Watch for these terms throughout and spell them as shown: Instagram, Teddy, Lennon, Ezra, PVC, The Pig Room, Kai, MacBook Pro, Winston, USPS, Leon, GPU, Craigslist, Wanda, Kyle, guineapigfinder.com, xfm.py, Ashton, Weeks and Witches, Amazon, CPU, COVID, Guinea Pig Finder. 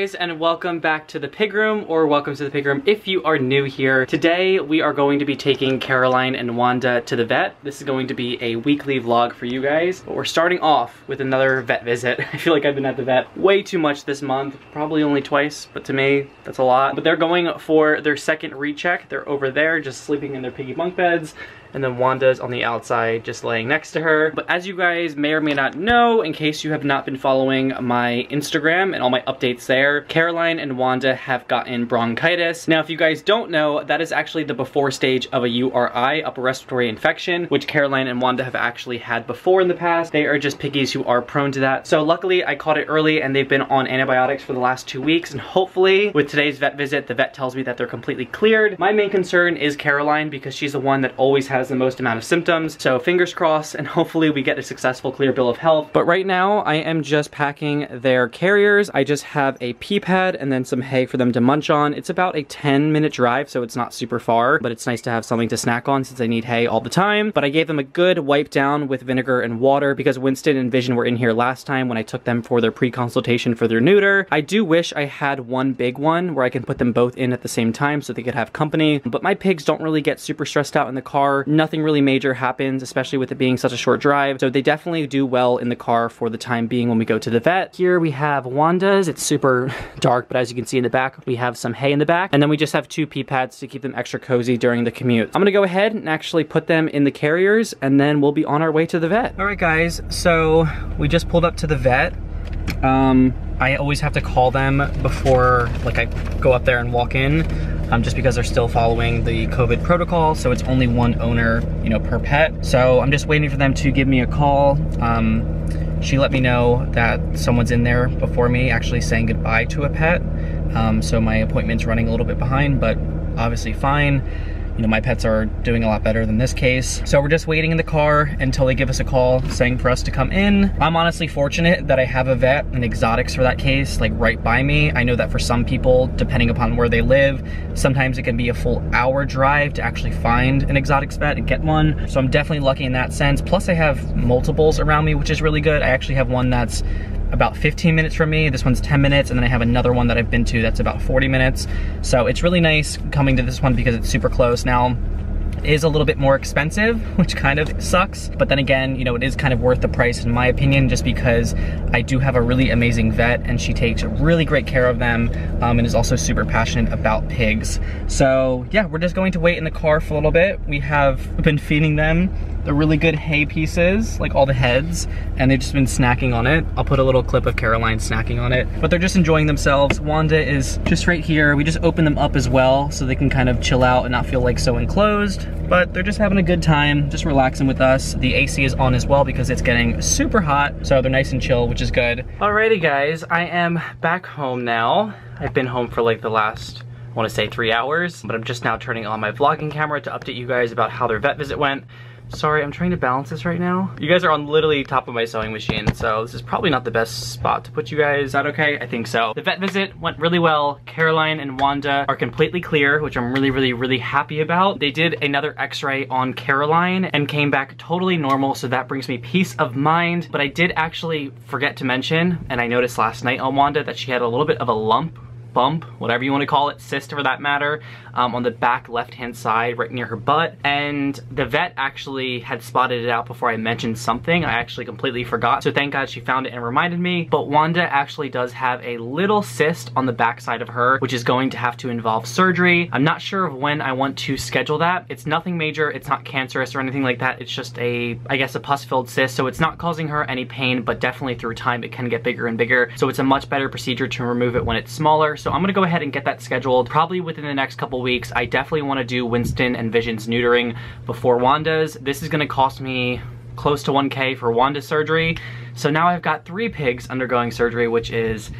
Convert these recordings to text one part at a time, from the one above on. guys, and welcome back to the Pig Room, or welcome to the Pig Room if you are new here. Today we are going to be taking Caroline and Wanda to the vet. This is going to be a weekly vlog for you guys, but we're starting off with another vet visit. I feel like I've been at the vet way too much this month, probably only twice, but to me that's a lot. But they're going for their second recheck. They're over there just sleeping in their piggy bunk beds, and then Wanda's on the outside just laying next to her. But as you guys may or may not know, in case you have not been following my Instagram and all my updates there, Caroline and Wanda have gotten bronchitis. Now if you guys don't know, that is actually the before stage of a URI, upper respiratory infection, which Caroline and Wanda have actually had before in the past. They are just piggies who are prone to that. So luckily I caught it early and they've been on antibiotics for the last 2 weeks, and hopefully with today's vet visit the vet tells me that they're completely cleared. My main concern is Caroline because she's the one that always has the most amount of symptoms, so fingers crossed and hopefully we get a successful clear bill of health. But right now I am just packing their carriers. I just have a pee pad and then some hay for them to munch on. It's about a 10-minute drive, so it's not super far, but it's nice to have something to snack on since I need hay all the time. But I gave them a good wipe down with vinegar and water because Winston and Vision were in here last time when I took them for their pre-consultation for their neuter. I do wish I had one big one where I can put them both in at the same time so they could have company, but my pigs don't really get super stressed out in the car. Nothing really major happens, especially with it being such a short drive, so they definitely do well in the car for the time being when we go to the vet. Here we have Wanda's. It's super dark, but as you can see in the back, we have some hay in the back, and then we just have two pee pads to keep them extra cozy during the commute. I'm gonna go ahead and actually put them in the carriers, and then we'll be on our way to the vet. All right, guys, so we just pulled up to the vet. I always have to call them before, like, I go up there and walk in, just because they're still following the COVID protocol, so it's only one owner, you know, per pet. So I'm just waiting for them to give me a call. She let me know that someone's in there before me actually saying goodbye to a pet, so my appointment's running a little bit behind, but obviously fine. You know, my pets are doing a lot better than this case. So we're just waiting in the car until they give us a call saying for us to come in. I'm honestly fortunate that I have a vet and exotics for that case, like, right by me. I know that for some people, depending upon where they live, sometimes it can be a full hour drive to actually find an exotics vet and get one. So I'm definitely lucky in that sense. Plus I have multiples around me, which is really good. I actually have one that's about 15 minutes from me, this one's 10 minutes, and then I have another one that I've been to that's about 40 minutes. So it's really nice coming to this one because it's super close. Now, it is a little bit more expensive, which kind of sucks, but then again, you know, it is kind of worth the price in my opinion, just because I do have a really amazing vet and she takes really great care of them, and is also super passionate about pigs. So yeah, we're just going to wait in the car for a little bit. We have been feeding them the really good hay pieces, like all the heads, and they've just been snacking on it. I'll put a little clip of Caroline snacking on it, but they're just enjoying themselves. Wanda is just right here. We just open them up as well so they can kind of chill out and not feel like so enclosed, but they're just having a good time, just relaxing with us. The AC is on as well because it's getting super hot, so they're nice and chill, which is good. Alrighty guys, I am back home now. I've been home for like the last, I wanna say 3 hours, but I'm just now turning on my vlogging camera to update you guys about how their vet visit went. Sorry, I'm trying to balance this right now. You guys are on literally top of my sewing machine, so this is probably not the best spot to put you guys. Is that okay? I think so. The vet visit went really well. Caroline and Wanda are completely clear, which I'm really, really, really happy about. They did another x-ray on Caroline and came back totally normal, so that brings me peace of mind. But I did actually forget to mention, and I noticed last night on Wanda, that she had a little bit of a lump, bump, whatever you want to call it, cyst for that matter, on the back left-hand side right near her butt, and the vet actually had spotted it out before I mentioned something. I actually completely forgot, so thank God she found it and reminded me. But Wanda actually does have a little cyst on the back side of her, which is going to have to involve surgery. I'm not sure of when I want to schedule that. It's nothing major, it's not cancerous or anything like that. It's just a, I guess, a pus-filled cyst, so it's not causing her any pain, but definitely through time it can get bigger and bigger, so it's a much better procedure to remove it when it's smaller. So I'm gonna go ahead and get that scheduled probably within the next couple weeks. I definitely wanna do Winston and Vision's neutering before Wanda's. This is gonna cost me close to $1K for Wanda's surgery. So now I've got 3 pigs undergoing surgery, which is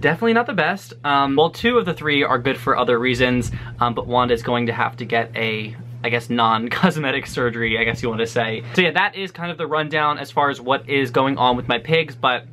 definitely not the best. Well, 2 of the 3 are good for other reasons, but Wanda's going to have to get a, I guess, non-cosmetic surgery, I guess you wanna say. So yeah, that is kind of the rundown as far as what is going on with my pigs, but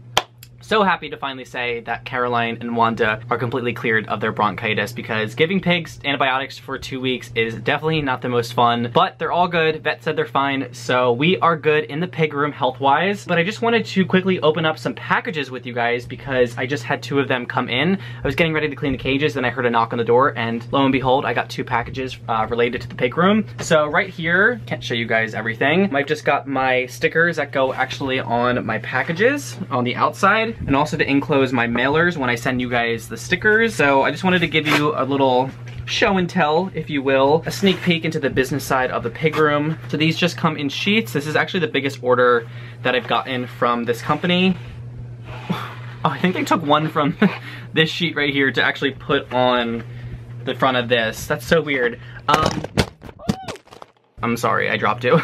so happy to finally say that Caroline and Wanda are completely cleared of their bronchitis, because giving pigs antibiotics for 2 weeks is definitely not the most fun, but they're all good. Vet said they're fine, so we are good in the pig room health-wise. But I just wanted to quickly open up some packages with you guys because I just had two of them come in. I was getting ready to clean the cages, then I heard a knock on the door, and lo and behold, I got two packages related to the pig room. So right here, can't show you guys everything. I've just got my stickers that go actually on my packages on the outside, and also to enclose my mailers when I send you guys the stickers. So I just wanted to give you a little show and tell, if you will, a sneak peek into the business side of the pig room. So these just come in sheets. This is actually the biggest order that I've gotten from this company. Oh, I think they took one from this sheet right here to actually put on the front of this. That's so weird. I'm sorry, I dropped it.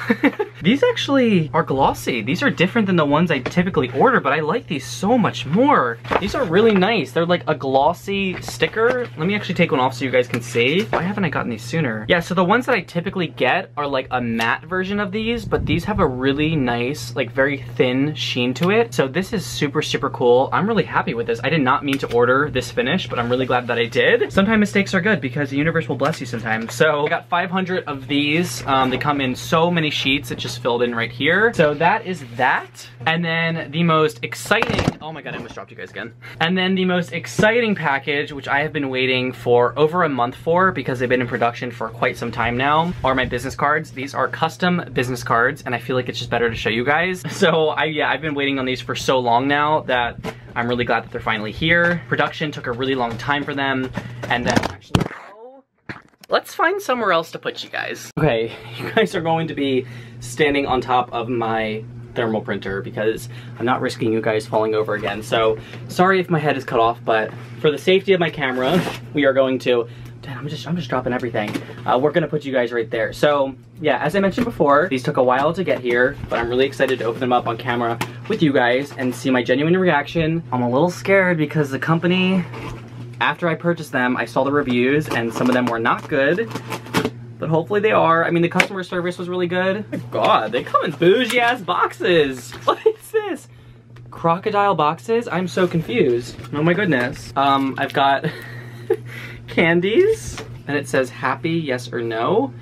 These actually are glossy. These are different than the ones I typically order, but I like these so much more. These are really nice. They're like a glossy sticker. Let me actually take one off so you guys can see. Why haven't I gotten these sooner? Yeah, so the ones that I typically get are like a matte version of these, but these have a really nice, like very thin sheen to it. So this is super, super cool. I'm really happy with this. I did not mean to order this finish, but I'm really glad that I did. Sometimes mistakes are good because the universe will bless you sometimes. So I got 500 of these. They come in so many sheets. It's just filled in right here. So that is that. And then the most exciting, oh my god, I almost dropped you guys again. And then the most exciting package, which I have been waiting for over a month for because they've been in production for quite some time now, are my business cards. These are custom business cards, and I feel like it's just better to show you guys. So I've been waiting on these for so long now that I'm really glad that they're finally here. Production took a really long time for them, and then actually, let's find somewhere else to put you guys. Okay, you guys are going to be standing on top of my thermal printer because I'm not risking you guys falling over again. So sorry if my head is cut off, but for the safety of my camera, we are going to, damn, I'm just dropping everything. We're gonna put you guys right there. So yeah, as I mentioned before, these took a while to get here, but I'm really excited to open them up on camera with you guys and see my genuine reaction. I'm a little scared because the company, after I purchased them, I saw the reviews and some of them were not good, but hopefully they are. I mean, the customer service was really good. Oh my god, they come in bougie ass boxes. What is this? Crocodile boxes? I'm so confused. Oh my goodness. I've got candies, and it says happy, yes or no.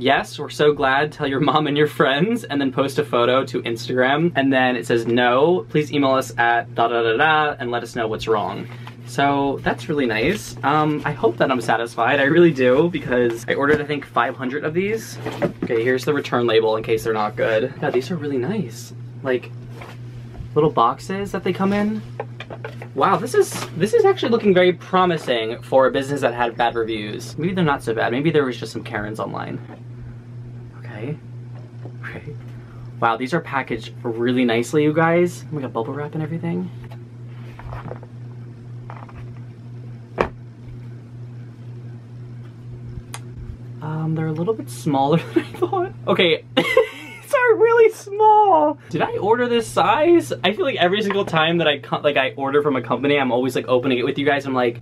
Yes, we're so glad, tell your mom and your friends, and then post a photo to Instagram. And then it says no, please email us at da da da da and let us know what's wrong. So that's really nice. I hope that I'm satisfied. I really do, because I ordered, I think, 500 of these. Okay, here's the return label in case they're not good. Yeah, these are really nice. Like, little boxes that they come in. Wow, this is actually looking very promising for a business that had bad reviews. Maybe they're not so bad. Maybe there was just some Karens online. Okay. Okay. Wow, these are packaged really nicely, you guys. We got bubble wrap and everything. They're a little bit smaller than I thought. Okay, these are really small. Did I order this size? I feel like every single time that I order from a company, I'm always like opening it with you guys. I'm like,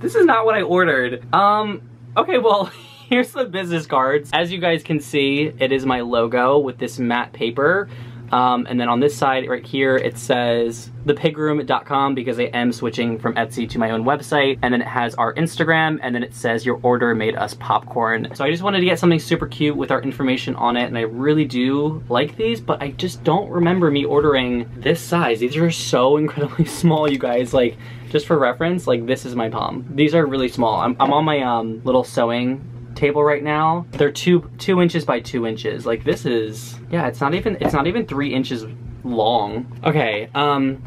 this is not what I ordered. Okay, well, here's the business cards. As you guys can see, it is my logo with this matte paper. And then on this side right here, it says thepigroom.com because I am switching from Etsy to my own website. And then it has our Instagram, and then it says your order made us popcorn. So I just wanted to get something super cute with our information on it, and I really do like these, but I just don't remember me ordering this size. These are so incredibly small, you guys. Like, just for reference, like this is my palm. These are really small. I'm on my little sewing table right now. They're two inches by 2 inches. Like, this is, yeah, it's not even 3 inches long. Okay,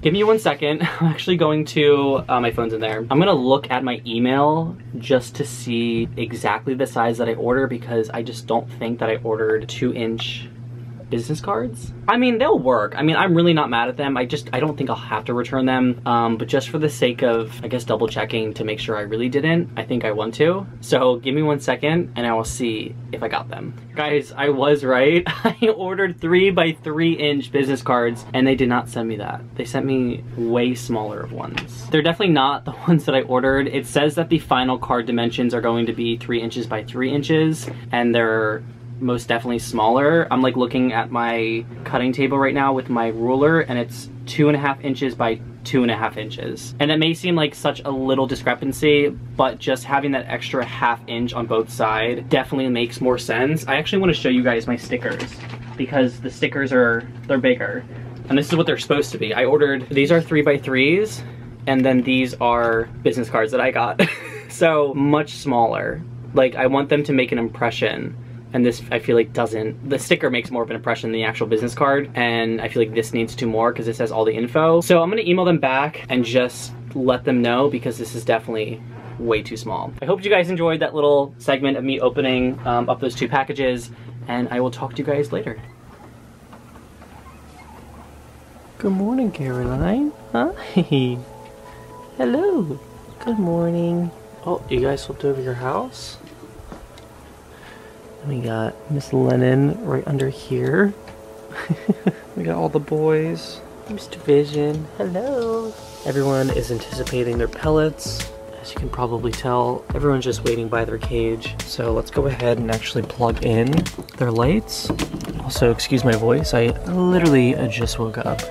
give me 1 second. I'm actually going to, my phone's in there. I'm gonna look at my email just to see exactly the size that I order, because I just don't think that I ordered 2-inch business cards. I mean, they'll work. I mean, I'm really not mad at them. I don't think I'll have to return them. But just for the sake of, I guess, double checking to make sure I really didn't, I think I want to. So give me 1 second and I will see if I got them. Guys, I was right. I ordered 3 by 3 inch business cards and they did not send me that. They sent me way smaller of ones. They're definitely not the ones that I ordered. It says that the final card dimensions are going to be 3 inches by 3 inches, and they're most definitely smaller. I'm like looking at my cutting table right now with my ruler, and it's 2.5 inches by 2.5 inches. And that may seem like such a little discrepancy, but just having that extra ½ inch on both sides definitely makes more sense. I actually want to show you guys my stickers because the stickers are, they're bigger. And this is what they're supposed to be. I ordered, these are 3x3s, and then these are business cards that I got. So much smaller. Like, I want them to make an impression. And this, I feel like, doesn't. The sticker makes more of an impression than the actual business card, and I feel like this needs to more because it says all the info. So I'm gonna email them back and just let them know because this is definitely way too small. I hope you guys enjoyed that little segment of me opening up those two packages, and I will talk to you guys later. Good morning, Caroline. Hi. Hello. Good morning. Oh, you guys flipped over your house? We got Miss Lennon right under here. We got all the boys. Mr. Vision, hello. Everyone is anticipating their pellets. As you can probably tell, everyone's just waiting by their cage. So let's go ahead and actually plug in their lights. Also, excuse my voice, I literally just woke up.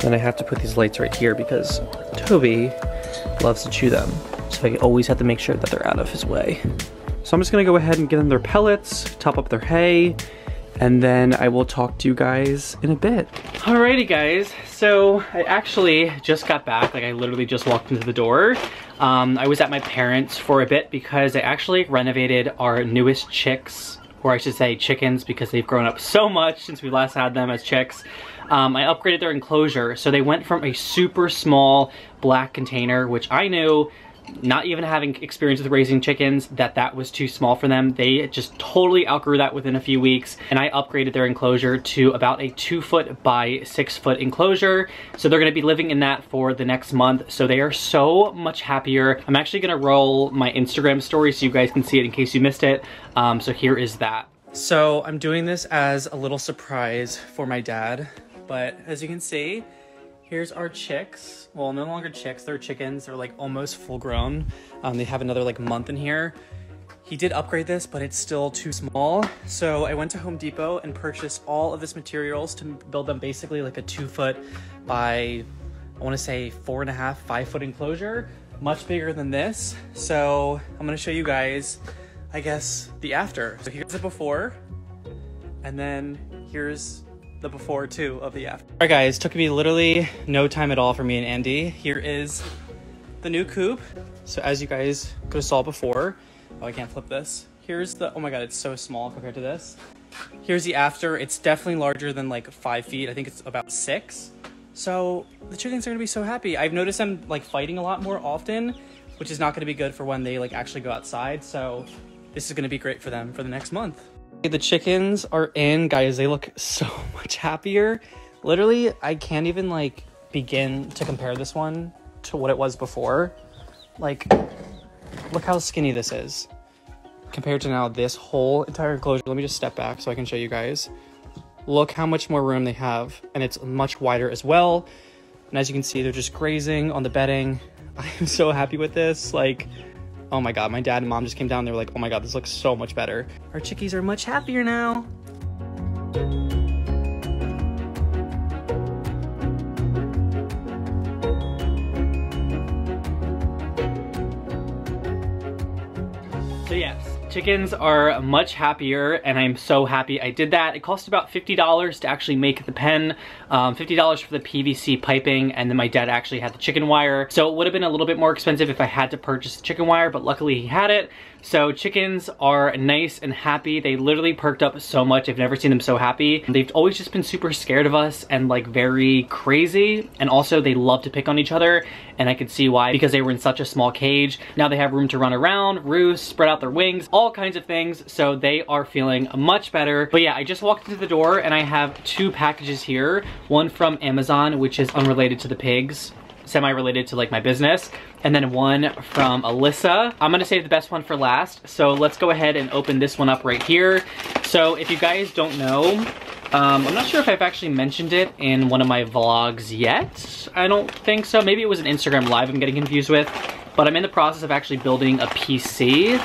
Then I have to put these lights right here because Toby loves to chew them. So I always have to make sure that they're out of his way. So I'm just gonna go ahead and give them their pellets, top up their hay, and then I will talk to you guys in a bit. Alrighty guys, so I actually just got back, like I literally just walked into the door. I was at my parents' for a bit because I actually renovated our newest chicks, or I should say chickens, because they've grown up so much since we last had them as chicks. I upgraded their enclosure, so they went from a super small black container, which I knew, not even having experience with raising chickens, that was too small for them. They just totally outgrew that within a few weeks, and I upgraded their enclosure to about a 2-foot by 6-foot enclosure. So they're gonna be living in that for the next month. So they are so much happier. I'm actually gonna roll my Instagram story so you guys can see it in case you missed it. So here is that. So I'm doing this as a little surprise for my dad, but as you can see, here's our chicks. Well, no longer chicks, they're chickens. They're like almost full grown. They have another like month in here. He did upgrade this, but it's still too small. So I went to Home Depot and purchased all of this materials to build them basically like a 2-foot by, I wanna say 4.5, 5-foot enclosure, much bigger than this. So I'm gonna show you guys, I guess, the after. So here's the before, and then here's the before too of the after. All right guys, took me literally no time at all for me and Andy. Here is the new coop. So as you guys could have saw before, oh, I can't flip this. Here's the, oh my God, it's so small compared to this. Here's the after. It's definitely larger than like 5 feet. I think it's about 6. So the chickens are gonna be so happy. I've noticed them like fighting a lot more often, which is not gonna be good for when they like actually go outside. So this is gonna be great for them for the next month. The chickens are in, guys. They look so much happier. Literally, I can't even like begin to compare this one to what it was before. Like, look how skinny this is compared to now this whole entire enclosure. Let me just step back so I can show you guys. Look how much more room they have, and it's much wider as well. And as you can see, they're just grazing on the bedding. I am so happy with this. Like, oh my God, my dad and mom just came down. They were like, oh my God, this looks so much better. Our chickies are much happier now. So yes, chickens are much happier, and I'm so happy I did that. It cost about $50 to actually make the pen, $50 for the PVC piping, and then my dad actually had the chicken wire. So it would have been a little bit more expensive if I had to purchase the chicken wire, but luckily he had it. So chickens are nice and happy. They literally perked up so much. I've never seen them so happy. They've always just been super scared of us and like very crazy. And also they love to pick on each other. And I could see why, because they were in such a small cage. Now they have room to run around, roost, spread out their wings, all kinds of things. So they are feeling much better. But yeah, I just walked into the door and I have 2 packages here. One from Amazon, which is unrelated to the pigs, semi-related to like my business, and then one from Alyssa. I'm gonna save the best one for last, so let's go ahead and open this one up right here. So if you guys don't know, I'm not sure if I've actually mentioned it in one of my vlogs yet. I don't think so. Maybe it was an Instagram live I'm getting confused with, but I'm in the process of actually building a PC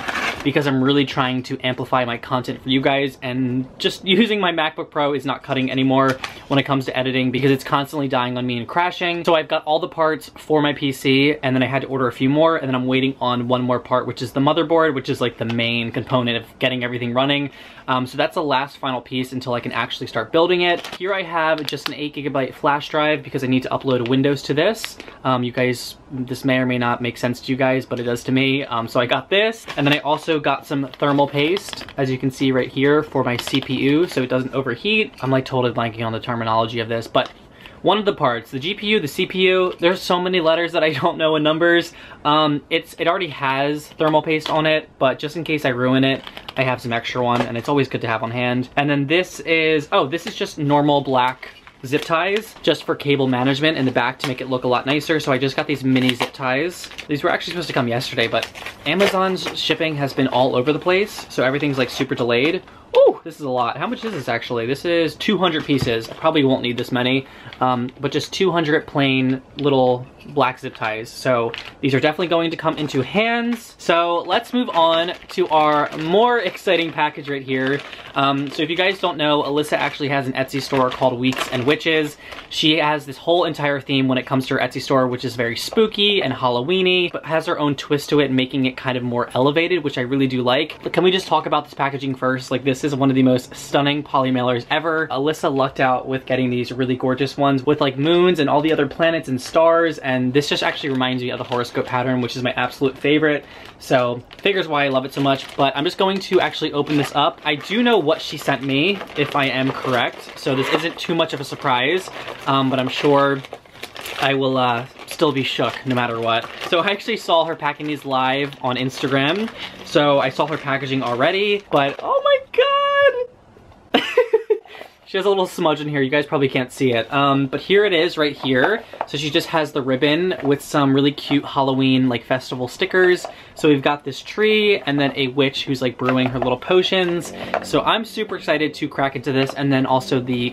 because I'm really trying to amplify my content for you guys, and just using my MacBook Pro is not cutting anymore when it comes to editing because it's constantly dying on me and crashing. So I've got all the parts for my PC, and then I had to order a few more, and then I'm waiting on one more part, which is the motherboard, which is like the main component of getting everything running. So that's the last final piece until I can actually start building it. Here I have just an 8 GB flash drive because I need to upload Windows to this. You guys, this may or may not make sense to you guys, but it does to me. So I got this, and then I also got some thermal paste, as you can see right here, for my CPU so it doesn't overheat. I'm like totally blanking on the terminology of this, but one of the parts, the GPU, the CPU, there's so many letters that I don't know in numbers. It already has thermal paste on it, but just in case I ruin it, I have some extra one, and it's always good to have on hand. And then this is, oh, this is just normal black zip ties just for cable management in the back to make it look a lot nicer. So I just got these mini zip ties. These were actually supposed to come yesterday, but Amazon's shipping has been all over the place, so everything's like super delayed. Oh, this is a lot. How much is this actually? This is 200 pieces. I probably won't need this many, but just 200 plain little black zip ties. So these are definitely going to come into hands. So let's move on to our more exciting package right here. So if you guys don't know, Alyssa actually has an Etsy store called Weeks and Witches. She has this whole entire theme when it comes to her Etsy store, which is very spooky and Halloween-y, but has her own twist to it, making it kind of more elevated, which I really do like. But can we just talk about this packaging first? Like, this is one of the most stunning poly mailers ever. Alyssa lucked out with getting these really gorgeous ones with like moons and all the other planets and stars, and this just actually reminds me of the horoscope pattern, which is my absolute favorite. So figures why I love it so much, but I'm just going to actually open this up. I do know what she sent me, if I am correct, so this isn't too much of a surprise, but I'm sure I will still be shook no matter what. So I actually saw her packing these live on Instagram, so I saw her packaging already, but oh my god! She has a little smudge in here, you guys probably can't see it, but here it is right here. So she just has the ribbon with some really cute Halloween like festival stickers. So we've got this tree and then a witch who's like brewing her little potions. So I'm super excited to crack into this, and then also the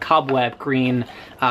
cobweb green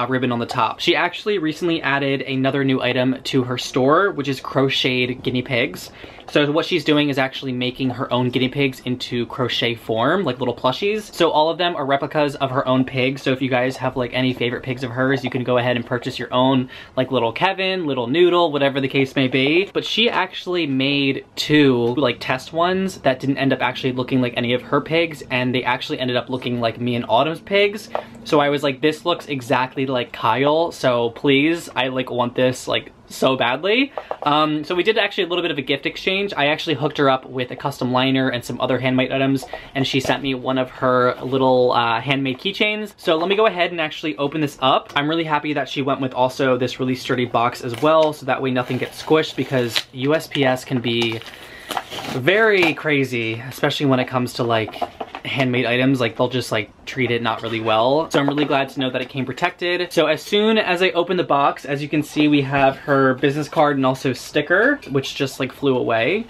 ribbon on the top. She actually recently added another new item to her store, which is crocheted guinea pigs. So what she's doing is actually making her own guinea pigs into crochet form, like little plushies. So all of them are replicas of her own pigs. So if you guys have like any favorite pigs of hers, you can go ahead and purchase your own, like little Kevin, little Noodle, whatever the case may be. But she actually made two like test ones that didn't end up actually looking like any of her pigs, and they actually ended up looking like me and Autumn's pigs. So I was like, this looks exactly like Kyle, so please, I like want this like so badly. So we did actually a little bit of a gift exchange. I actually hooked her up with a custom liner and some other handmade items, and she sent me one of her little handmade keychains. So let me go ahead and actually open this up. I'm really happy that she went with also this really sturdy box as well, so that way nothing gets squished, because USPS can be very crazy, especially when it comes to like handmade items. Like they'll just like treat it not really well. So I'm really glad to know that it came protected. So as soon as I open the box, as you can see, we have her business card and also sticker, which just like flew away.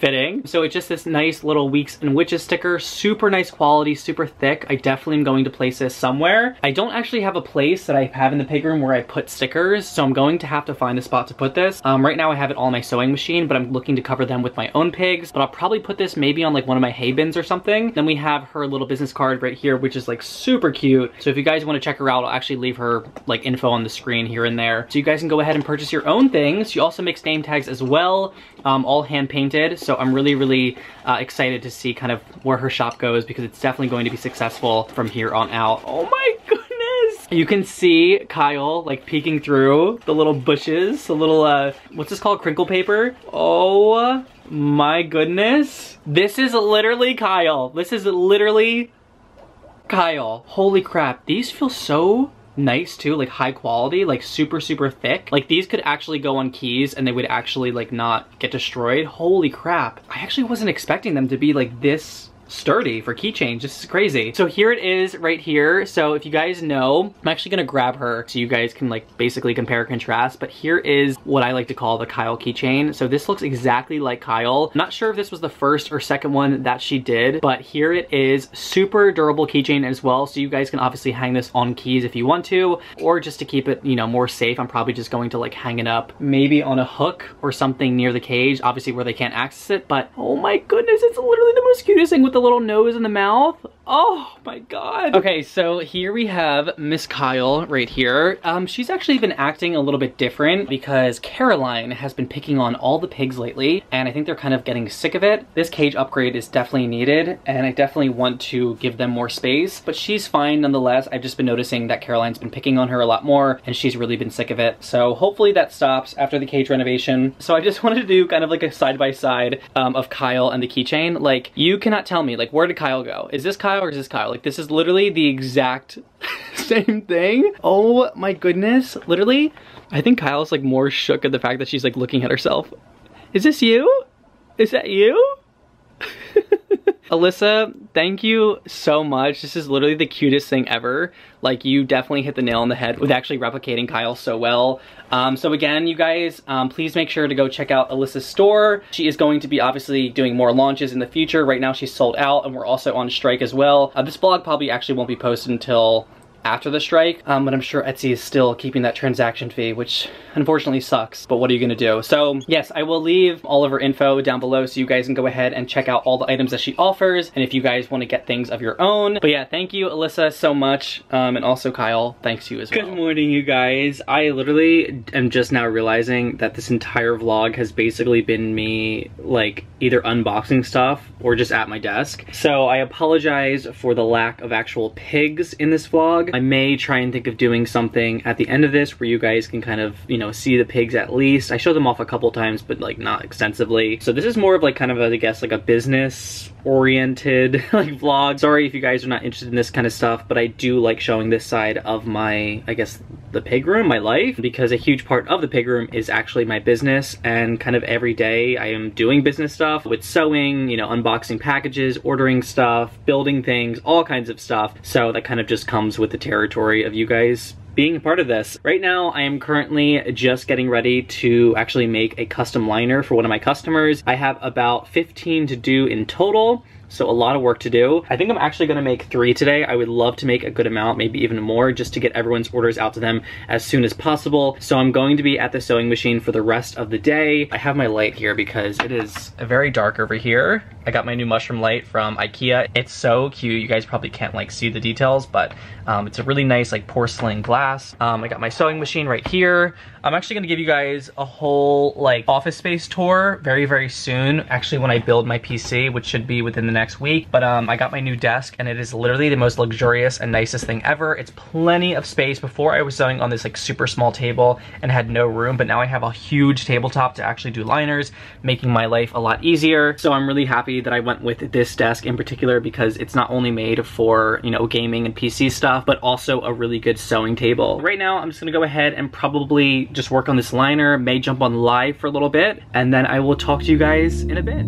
Fitting. So it's just this nice little Weeks and Witches sticker, super nice quality, super thick. I definitely am going to place this somewhere. I don't actually have a place that I have in the pig room where I put stickers, so I'm going to have to find a spot to put this. Right now I have it all on my sewing machine, but I'm looking to cover them with my own pigs, but I'll probably put this maybe on like one of my hay bins or something. Then we have her little business card right here, which is like super cute. So if you guys want to check her out, I'll actually leave her like info on the screen here and there, so you guys can go ahead and purchase your own things. She also makes name tags as well, all hand painted. So I'm really excited to see kind of where her shop goes, because it's definitely going to be successful from here on out. Oh my goodness! You can see Kyle like peeking through the little bushes, the little, what's this called? Crinkle paper? Oh my goodness. This is literally Kyle. This is literally Kyle. Holy crap, these feel so nice too, like high quality, like super thick. Like these could actually go on keys and they would actually like not get destroyed. Holy crap, I actually wasn't expecting them to be like this sturdy for keychains. This is crazy. So here it is right here. So if you guys know, I'm actually gonna grab her so you guys can like basically compare and contrast, but here is what I like to call the Kyle keychain. So this looks exactly like Kyle. I'm not sure if this was the first or second one that she did, but here it is. Super durable keychain as well. So you guys can obviously hang this on keys if you want to, or just to keep it, you know, more safe. I'm probably just going to like hang it up maybe on a hook or something near the cage, obviously where they can't access it. But oh my goodness, it's literally the most cutest thing with the little nose and the mouth. Oh my God. Okay, so here we have Miss Kyle right here. She's actually been acting a little bit different because Caroline has been picking on all the pigs lately, and I think they're kind of getting sick of it. This cage upgrade is definitely needed, and I definitely want to give them more space, but she's fine nonetheless. I've just been noticing that Caroline's been picking on her a lot more, and she's really been sick of it. So hopefully that stops after the cage renovation. So I just wanted to do kind of like a side-by-side of Kyle and the keychain. Like, you cannot tell me, like, where did Kyle go? Is this Kyle? Or is this Kyle? Like, this is literally the exact same thing. Oh my goodness. Literally, I think Kyle's like more shook at the fact that she's like looking at herself. Is this you? Is that you? Alyssa, thank you so much. This is literally the cutest thing ever. Like, you definitely hit the nail on the head with actually replicating Kyle so well. So again, you guys, please make sure to go check out Alyssa's store. She is going to be obviously doing more launches in the future. Right now she's sold out, and we're also on strike as well. This blog probably actually won't be posted until after the strike, but I'm sure Etsy is still keeping that transaction fee, which unfortunately sucks, but what are you gonna do? So yes, I will leave all of her info down below so you guys can go ahead and check out all the items that she offers, and if you guys want to get things of your own. But yeah, thank you Alyssa so much, and also Kyle, thanks you as well. Good morning you guys. I literally am just now realizing that this entire vlog has basically been me like either unboxing stuff or just at my desk. So I apologize for the lack of actual pigs in this vlog. I may try and think of doing something at the end of this where you guys can kind of, you know, see the pigs at least. I showed them off a couple times, but like not extensively. So this is more of like kind of a, I guess, like a business oriented like vlog. Sorry if you guys are not interested in this kind of stuff, but I do like showing this side of my, I guess, the pig room, my life, because a huge part of the pig room is actually my business, and kind of every day I am doing business stuff with sewing, you know, unboxing packages, ordering stuff, building things, all kinds of stuff. So that kind of just comes with the territory of you guys being a part of this. Right now, I am currently just getting ready to actually make a custom liner for one of my customers. I have about 15 to do in total. So a lot of work to do. I think I'm actually gonna make 3 today. I would love to make a good amount, maybe even more, just to get everyone's orders out to them as soon as possible. So I'm going to be at the sewing machine for the rest of the day. I have my light here because it is very dark over here. I got my new mushroom light from IKEA. It's so cute. You guys probably can't like see the details, but it's a really nice like porcelain glass. I got my sewing machine right here. I'm actually gonna give you guys a whole like office space tour very, very soon. Actually, when I build my PC, which should be within the next week, but I got my new desk, and it is literally the most luxurious and nicest thing ever. It's plenty of space. Before, I was sewing on this like super small table and had no room, but now I have a huge tabletop to actually do liners, making my life a lot easier. So I'm really happy that I went with this desk in particular, because it's not only made for, you know, gaming and PC stuff, but also a really good sewing table. Right now, I'm just gonna go ahead and probably just work on this liner, may jump on live for a little bit, and then I will talk to you guys in a bit.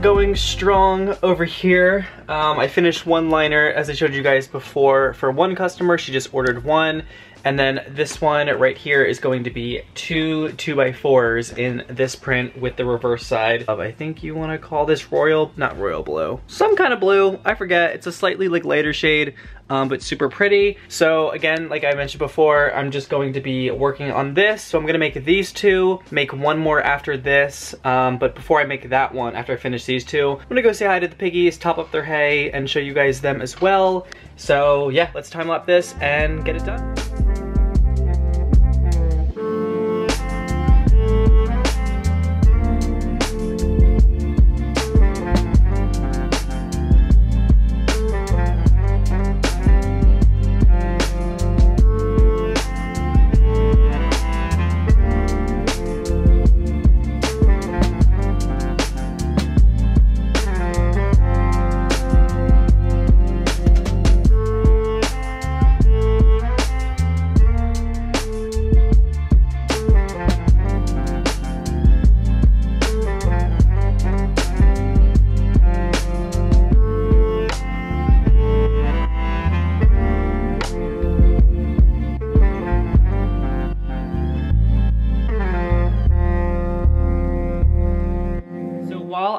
going strong over here. I finished one liner, as I showed you guys before, for one customer. She just ordered one. And then this one right here is going to be two 2x4s in this print with the reverse side of, I think you want to call this royal, not royal blue, some kind of blue, I forget. It's a slightly like lighter shade, but super pretty. So again, like I mentioned before, I'm just going to be working on this. So I'm gonna make these two, make one more after this, but before I make that one, after I finish these two, I'm gonna go say hi to the piggies, top up their hay, and show you guys them as well. So yeah, let's time lapse this and get it done.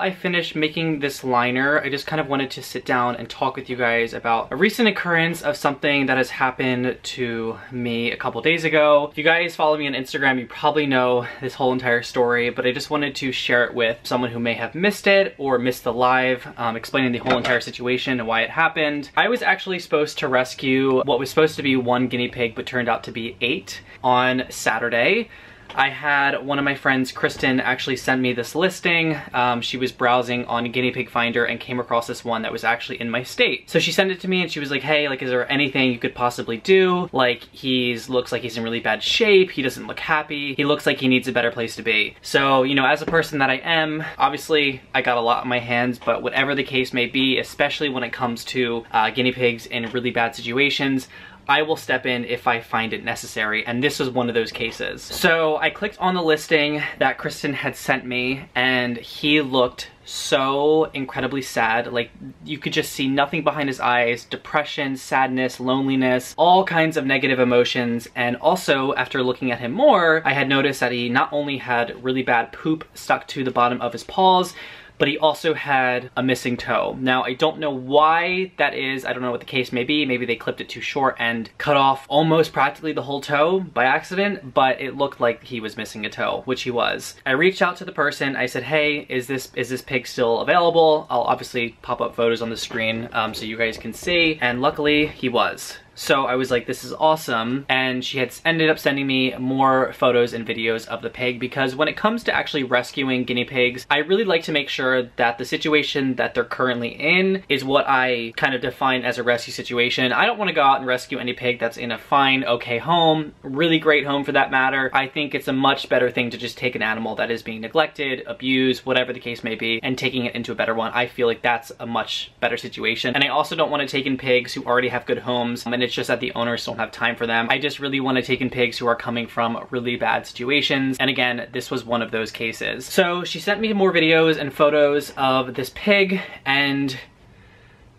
I finished making this liner, I just kind of wanted to sit down and talk with you guys about a recent occurrence of something that has happened to me a couple days ago. If you guys follow me on Instagram, you probably know this whole entire story, but I just wanted to share it with someone who may have missed it or missed the live, explaining the whole entire situation and why it happened. I was actually supposed to rescue what was supposed to be one guinea pig, but turned out to be 8 on Saturday. I had one of my friends, Kristen, actually send me this listing. She was browsing on Guinea Pig Finder and came across this one that was actually in my state. So she sent it to me and she was like, hey, like, is there anything you could possibly do? Like, looks like he's in really bad shape. He doesn't look happy. He looks like he needs a better place to be. So, you know, as a person that I am, obviously I got a lot on my hands, but whatever the case may be, especially when it comes to guinea pigs in really bad situations, I will step in if I find it necessary, and this was one of those cases. So I clicked on the listing that Kristen had sent me, and he looked so incredibly sad. Like, you could just see nothing behind his eyes, depression, sadness, loneliness, all kinds of negative emotions. And also, after looking at him more, I had noticed that he not only had really bad poop stuck to the bottom of his paws, but he also had a missing toe. Now, I don't know why that is. I don't know what the case may be. Maybe they clipped it too short and cut off almost practically the whole toe by accident, but it looked like he was missing a toe, which he was. I reached out to the person. I said, hey, is this pig still available? I'll obviously pop up photos on the screen so you guys can see. And luckily, he was. So I was like, this is awesome. And she had ended up sending me more photos and videos of the pig, because when it comes to actually rescuing guinea pigs, I really like to make sure that the situation that they're currently in is what I kind of define as a rescue situation. I don't want to go out and rescue any pig that's in a fine, okay home, really great home for that matter. I think it's a much better thing to just take an animal that is being neglected, abused, whatever the case may be, and taking it into a better one. I feel like that's a much better situation. And I also don't want to take in pigs who already have good homes, and it's just that the owners don't have time for them. I just really want to take in pigs who are coming from really bad situations. And again, this was one of those cases. So she sent me more videos and photos of this pig, and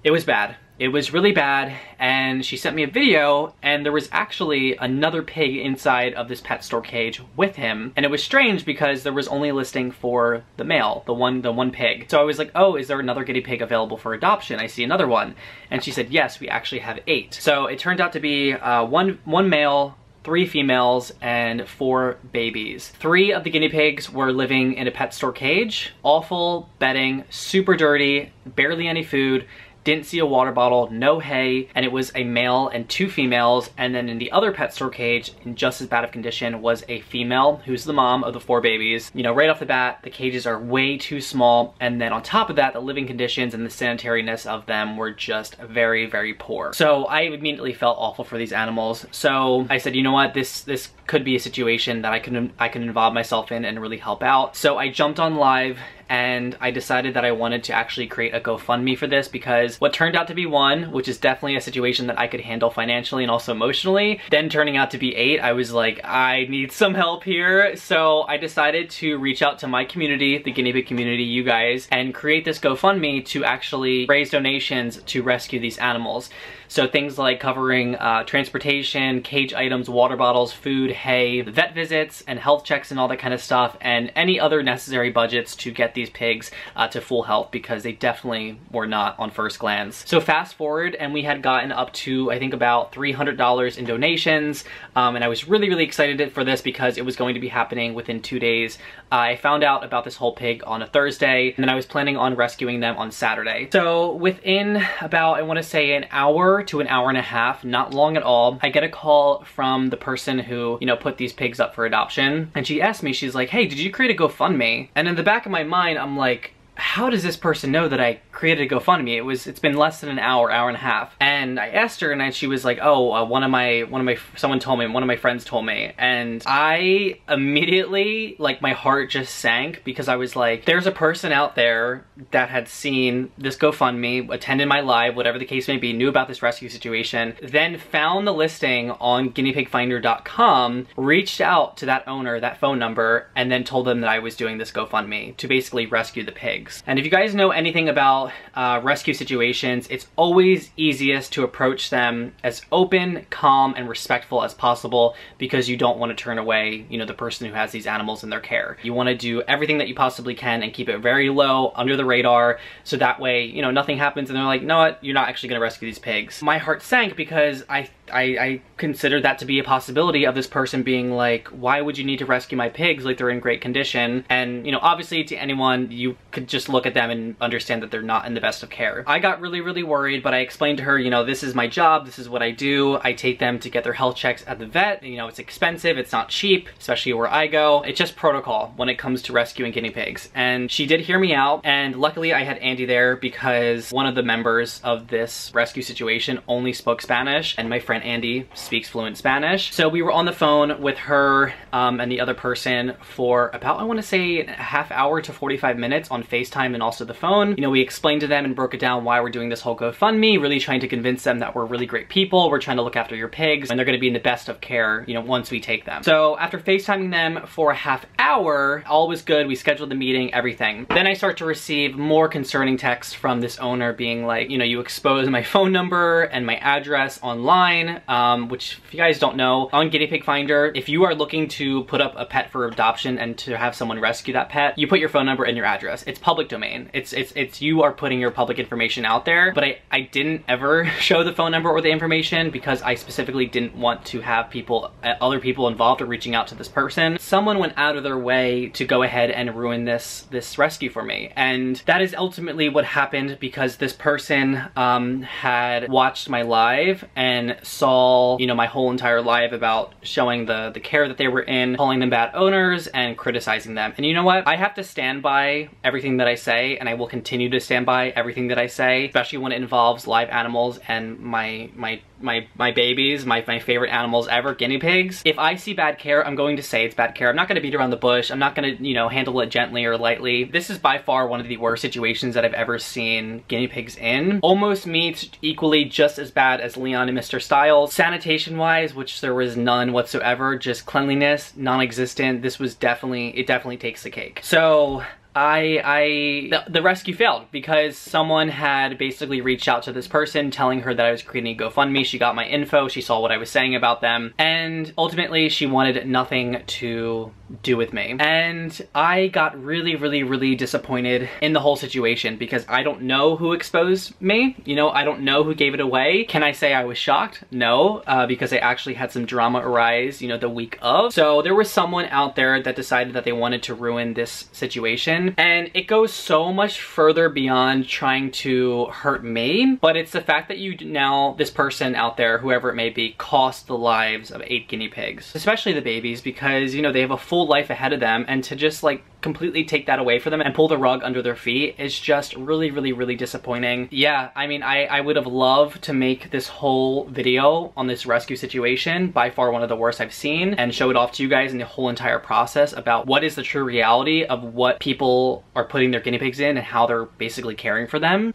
it was bad. It was really bad, and she sent me a video, and there was actually another pig inside of this pet store cage with him. And it was strange because there was only a listing for the male, the one pig. So I was like, oh, is there another guinea pig available for adoption? I see another one. And she said, yes, we actually have 8. So it turned out to be one male, 3 females, and 4 babies. 3 of the guinea pigs were living in a pet store cage. Awful bedding, super dirty, barely any food, didn't see a water bottle, no hay, and it was a male and 2 females. And then in the other pet store cage, in just as bad of condition, was a female who's the mom of the 4 babies. You know, right off the bat, the cages are way too small. And then on top of that, the living conditions and the sanitariness of them were just very, very poor. So I immediately felt awful for these animals. So I said, you know what, this could be a situation that I can involve myself in and really help out. So I jumped on live and I decided that I wanted to actually create a GoFundMe for this, because what turned out to be one, which is definitely a situation that I could handle financially and also emotionally, then turning out to be 8, I was like, I need some help here. So I decided to reach out to my community, the guinea pig community, you guys, and create this GoFundMe to actually raise donations to rescue these animals. So things like covering transportation, cage items, water bottles, food, hay, vet visits, and health checks and all that kind of stuff, and any other necessary budgets to get these pigs to full health, because they definitely were not on first glance. So fast forward, and we had gotten up to, I think, about $300 in donations, and I was really excited for this because it was going to be happening within 2 days. I found out about this whole pig on a Thursday, and then I was planning on rescuing them on Saturday. So within about, I want to say, an hour to an hour and a half, not long at all, I get a call from the person who, you know, put these pigs up for adoption, and she asked me, she's like, hey, did you create a GoFundMe? And in the back of my mind, I'm like, how does this person know that I created a GoFundMe? It's been less than an hour, hour and a half. And I asked her, and she was like, oh, one of my friends told me. And I immediately, like, my heart just sank, because I was like, there's a person out there that had seen this GoFundMe, attended my live, whatever the case may be, knew about this rescue situation, then found the listing on guineapigfinder.com, reached out to that owner, that phone number, and then told them that I was doing this GoFundMe to basically rescue the pig. And if you guys know anything about rescue situations, it's always easiest to approach them as open, calm, and respectful as possible, because you don't want to turn away, you know, the person who has these animals in their care. You want to do everything that you possibly can and keep it very low, under the radar, so that way, you know, nothing happens and they're like, no, what? You're not actually going to rescue these pigs. My heart sank, because I considered that to be a possibility of this person being like, why would you need to rescue my pigs? Like, they're in great condition. And, you know, obviously to anyone, you could just look at them and understand that they're not in the best of care. I got really worried, but I explained to her, you know, this is my job, this is what I do. I take them to get their health checks at the vet. You know, it's expensive, it's not cheap, especially where I go. It's just protocol when it comes to rescuing guinea pigs. And she did hear me out, and luckily I had Andy there, because one of the members of this rescue situation only spoke Spanish, and my friend Andy speaks fluent Spanish. So we were on the phone with her and the other person for about, I want to say, a half hour to 45 minutes on FaceTime and also the phone. You know, we explained to them and broke it down why we're doing this whole GoFundMe, really trying to convince them that we're really great people, we're trying to look after your pigs, and they're going to be in the best of care, you know, once we take them. So after FaceTiming them for a half hour, all was good. We scheduled the meeting, everything. Then I start to receive more concerning texts from this owner being like, you know, you exposed my phone number and my address online, which, if you guys don't know, on Guinea Pig Finder, if you are looking to put up a pet for adoption and to have someone rescue that pet, you put your phone number and your address. It's public domain. It's you are putting your public information out there. But I didn't ever show the phone number or the information, because I specifically didn't want to have people, other people involved, or reaching out to this person. Someone went out of their way to go ahead and ruin this rescue for me, and that is ultimately what happened, because this person had watched my live and saw, you know, my whole entire live about showing the care that they were in, calling them bad owners, and criticizing them. And you know what? I have to stand by everything that I say, and I will continue to stand by everything that I say, especially when it involves live animals and my babies, my favorite animals ever, guinea pigs. If I see bad care, I'm going to say it's bad care. I'm not going to beat around the bush. I'm not going to, you know, handle it gently or lightly. This is by far one of the worst situations that I've ever seen guinea pigs in. Almost meets equally just as bad as Leon and Mr. Styles. Sanitation-wise, which there was none whatsoever, just cleanliness, non-existent. This was definitely takes the cake. So the rescue failed, because someone had basically reached out to this person telling her that I was creating a GoFundMe. She got my info, she saw what I was saying about them, and ultimately she wanted nothing to do with me. And I got really disappointed in the whole situation, because I don't know who exposed me. You know, I don't know who gave it away. Can I say I was shocked? No, because I actually had some drama arise, you know, the week of. So there was someone out there that decided that they wanted to ruin this situation. And it goes so much further beyond trying to hurt me, but it's the fact that you now, this person out there, whoever it may be, cost the lives of 8 guinea pigs, especially the babies, because, you know, they have a full life ahead of them, and to just, like, completely take that away for them and pull the rug under their feet is just really, really, really disappointing. Yeah, I mean, I would have loved to make this whole video on this rescue situation, by far one of the worst I've seen, and show it off to you guys in the whole entire process about what is the true reality of what people are putting their guinea pigs in and how they're basically caring for them,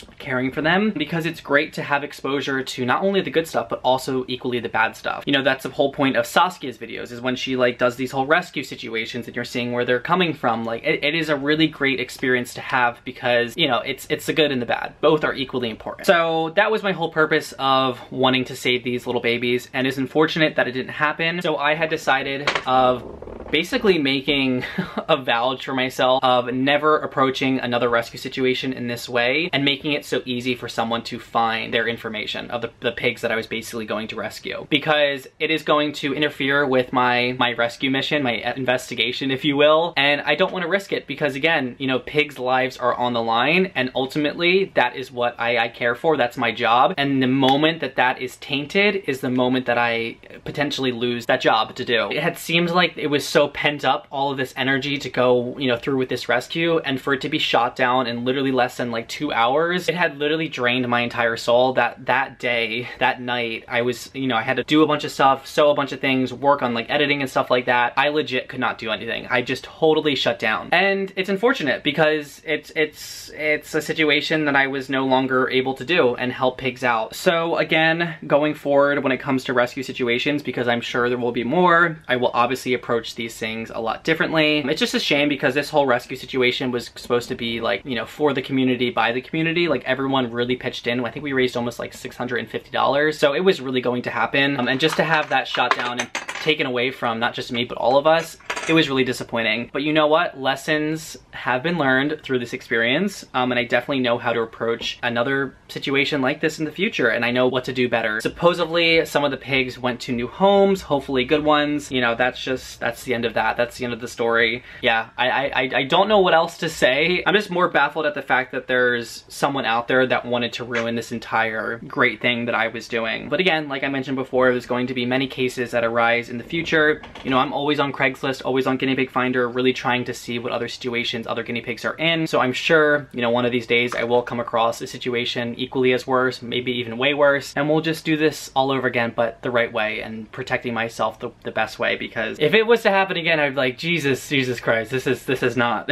because it's great to have exposure to not only the good stuff, but also equally the bad stuff. You know, that's the whole point of Saskia's videos, is when she like does these whole rescue situations and you're seeing where they're coming from. Like it is a really great experience to have, because you know, it's the good and the bad. Both are equally important. So that was my whole purpose of wanting to save these little babies, and it's unfortunate that it didn't happen. So I had decided of basically making a vow for myself of never approaching another rescue situation in this way, and making it so easy for someone to find their information of the pigs that I was basically going to rescue, because it is going to interfere with my rescue mission, my investigation, if you will, and I don't want to risk it, because again, you know, pigs' lives are on the line, and ultimately that is what I care for. That's my job, and the moment that is tainted is the moment that I potentially lose that job to do. It had seemed like it was so pent up, all of this energy to go, you know, through with this rescue, and for it to be shot down in literally less than like 2 hours, it had literally drained my entire soul. That day, that night, I was, you know, I had to do a bunch of stuff, sew a bunch of things, work on like editing and stuff like that. I legit could not do anything. I just totally shut down. And it's unfortunate, because it's a situation that I was no longer able to do and help pigs out. So again, going forward when it comes to rescue situations, because I'm sure there will be more, I will obviously approach these things a lot differently. It's just a shame, because this whole rescue situation was supposed to be like, you know, for the community, by the community. Like everyone really pitched in. I think we raised almost like $650. So it was really going to happen. And just to have that shot down and taken away from not just me, but all of us, it was really disappointing. But you know what? Lessons have been learned through this experience. And I definitely know how to approach another situation like this in the future. And I know what to do better. Supposedly, some of the pigs went to new homes, hopefully good ones. You know, that's the end of that. That's the end of the story. Yeah, I don't know what else to say. I'm just more baffled at the fact that there's someone out there that wanted to ruin this entire great thing that I was doing. But again, like I mentioned before, there's going to be many cases that arise in the future. You know, I'm always on Craigslist, always on Guinea Pig Finder, really trying to see what other situations other guinea pigs are in. So I'm sure, you know, one of these days I will come across a situation equally as worse, maybe even way worse, and we'll just do this all over again, but the right way, and protecting myself the best way, because if it was to happen again, I'd be like, Jesus Christ, this is not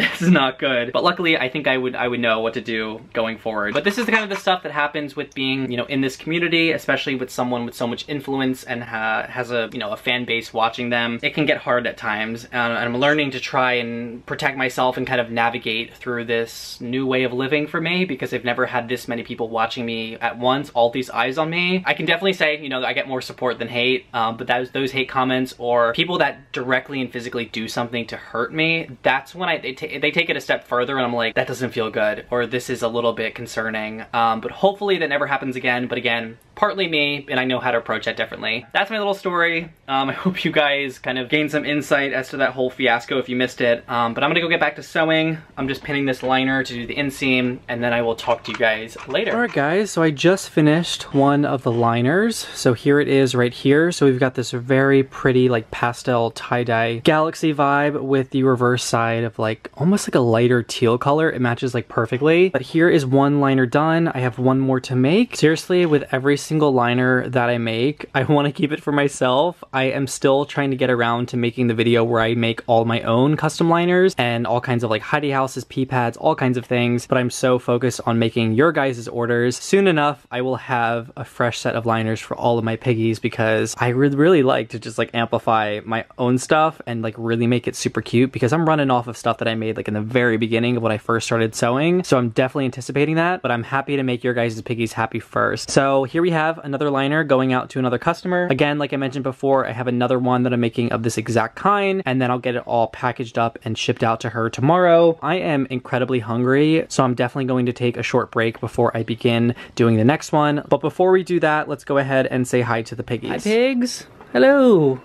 good. But luckily, I think I would know what to do going forward. But this is the kind of the stuff that happens with being, you know, in this community, especially with someone with so much influence and has a, you know, a fan base watching them. It can get hard at times. And I'm learning to try and protect myself and kind of navigate through this new way of living for me, because I've never had this many people watching me at once, all these eyes on me. I can definitely say, you know, I get more support than hate, but those hate comments or people that directly and physically do something to hurt me, that's when they take it a step further and I'm like, that doesn't feel good, or this is a little bit concerning. But hopefully that never happens again. But again, partly me, and I know how to approach that differently. That's my little story. I hope you guys kind of gained some insight as to that whole fiasco if you missed it. But I'm gonna go get back to sewing. I'm just pinning this liner to do the inseam, and then I will talk to you guys later. All right guys, so I just finished one of the liners. So here it is right here. So we've got this very pretty like pastel tie-dye galaxy vibe with the reverse side of like almost like a lighter teal color. It matches like perfectly. But here is one liner done. I have one more to make. Seriously, with every single liner that I make, I want to keep it for myself. I am still trying to get around to making the video where I make all my own custom liners and all kinds of like hidey houses, pee pads, all kinds of things, but I'm so focused on making your guys' orders. Soon enough, I will have a fresh set of liners for all of my piggies, because I would really like to just like amplify my own stuff and like really make it super cute, because I'm running off of stuff that I made like in the very beginning of when I first started sewing. So I'm definitely anticipating that, but I'm happy to make your guys' piggies happy first. So here we have another liner going out to another customer. Again, like I mentioned before, I have another one that I'm making of this exact kind, and then I'll get it all packaged up and shipped out to her tomorrow. I am incredibly hungry, so I'm definitely going to take a short break before I begin doing the next one. But before we do that, let's go ahead and say hi to the piggies. Hi pigs. Hello.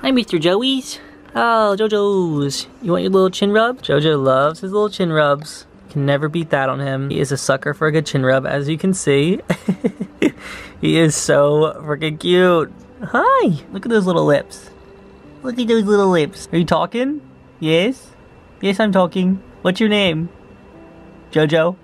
Hi Mr. Joey's. Oh, Jojo's. You want your little chin rub? Jojo loves his little chin rubs. Can never beat that on him. He is a sucker for a good chin rub, as you can see. He is so freaking cute. Hi! Look at those little lips. Look at those little lips. Are you talking? Yes? Yes, I'm talking. What's your name? Jojo?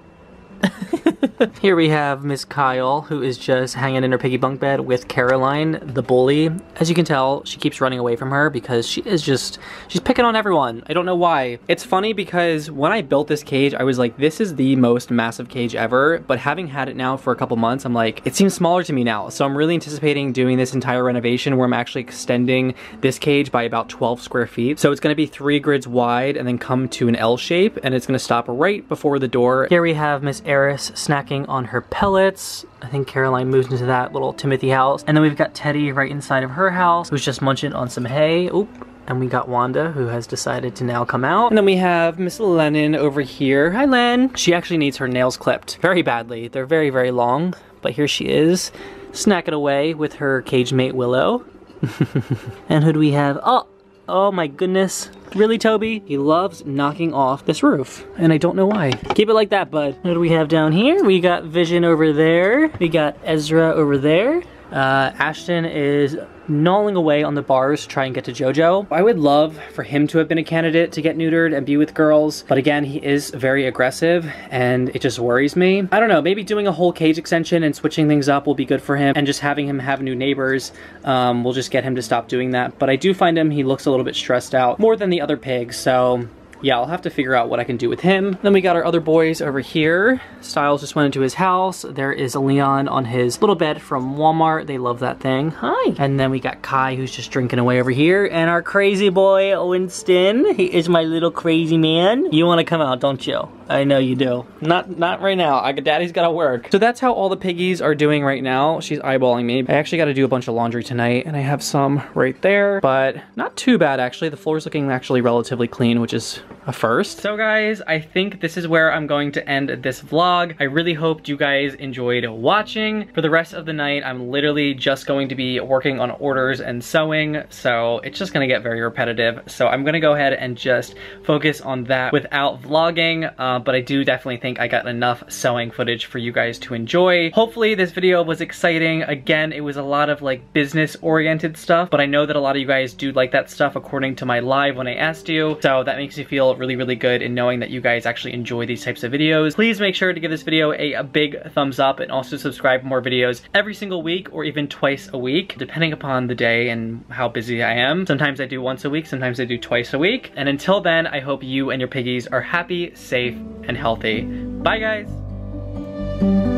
Here we have Miss Kyle, who is just hanging in her piggy bunk bed with Caroline, the bully. As you can tell, she keeps running away from her because she is just, she's picking on everyone. I don't know why. It's funny because when I built this cage, I was like, this is the most massive cage ever. But having had it now for a couple months, I'm like, it seems smaller to me now. So I'm really anticipating doing this entire renovation where I'm actually extending this cage by about 12 square feet. So it's going to be 3 grids wide and then come to an L shape. And it's going to stop right before the door. Here we have Miss Harris snacking on her pellets. I think Caroline moved into that little Timothy house. And then we've got Teddy right inside of her house, who's just munching on some hay. Oop. And we got Wanda, who has decided to now come out. And then we have Miss Lennon over here. Hi, Len. She actually needs her nails clipped very badly. They're very, very long. But here she is, snacking away with her cage mate, Willow. And who do we have? Oh my goodness. Really, Toby? He loves knocking off this roof, and I don't know why. Keep it like that, bud. What do we have down here? We got Vision over there. We got Ezra over there. Ashton is gnawing away on the bars to try and get to Jojo. I would love for him to have been a candidate to get neutered and be with girls, but again, he is very aggressive and it just worries me. I don't know, maybe doing a whole cage extension and switching things up will be good for him, and just having him have new neighbors will just get him to stop doing that. But I do find him, he looks a little bit stressed out, more than the other pigs, so yeah, I'll have to figure out what I can do with him. Then we got our other boys over here. Styles just went into his house. There is a Leon on his little bed from Walmart. They love that thing. Hi. And then we got Kai, who's just drinking away over here. And our crazy boy, Winston. He is my little crazy man. You want to come out, don't you? I know you do. Not right now. Daddy's got to work. So that's how all the piggies are doing right now. She's eyeballing me. I actually got to do a bunch of laundry tonight, and I have some right there, but not too bad, actually. The floor's looking actually relatively clean, which is a first. So guys, I think this is where I'm going to end this vlog. I really hoped you guys enjoyed watching. For the rest of the night, I'm literally just going to be working on orders and sewing, so it's just gonna get very repetitive. So I'm gonna go ahead and just focus on that without vlogging, but I do definitely think I got enough sewing footage for you guys to enjoy. Hopefully this video was exciting. Again, it was a lot of like business-oriented stuff, but I know that a lot of you guys do like that stuff according to my live when I asked you, so that makes me feel really, really good in knowing that you guys actually enjoy these types of videos. Please make sure to give this video a big thumbs up and also subscribe for more videos every single week or even twice a week, depending upon the day and how busy I am. Sometimes I do once a week, sometimes I do twice a week. And until then, I hope you and your piggies are happy, safe, and healthy. Bye, guys.